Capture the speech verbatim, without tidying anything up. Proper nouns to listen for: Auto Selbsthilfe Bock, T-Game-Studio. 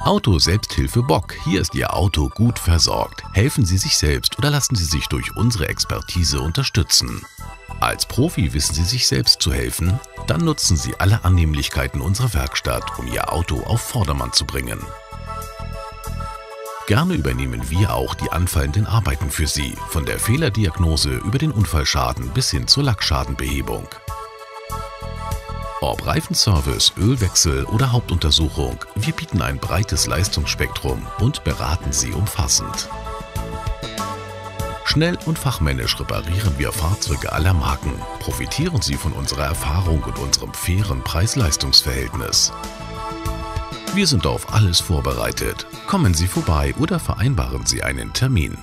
Auto Selbsthilfe Bock. Hier ist Ihr Auto gut versorgt. Helfen Sie sich selbst oder lassen Sie sich durch unsere Expertise unterstützen. Als Profi wissen Sie sich selbst zu helfen? Dann nutzen Sie alle Annehmlichkeiten unserer Werkstatt, um Ihr Auto auf Vordermann zu bringen. Gerne übernehmen wir auch die anfallenden Arbeiten für Sie, von der Fehlerdiagnose über den Unfallschaden bis hin zur Lackschadenbehebung. Ob Reifenservice, Ölwechsel oder Hauptuntersuchung, wir bieten ein breites Leistungsspektrum und beraten Sie umfassend. Schnell und fachmännisch reparieren wir Fahrzeuge aller Marken. Profitieren Sie von unserer Erfahrung und unserem fairen Preis-Leistungs-Verhältnis. Wir sind auf alles vorbereitet. Kommen Sie vorbei oder vereinbaren Sie einen Termin.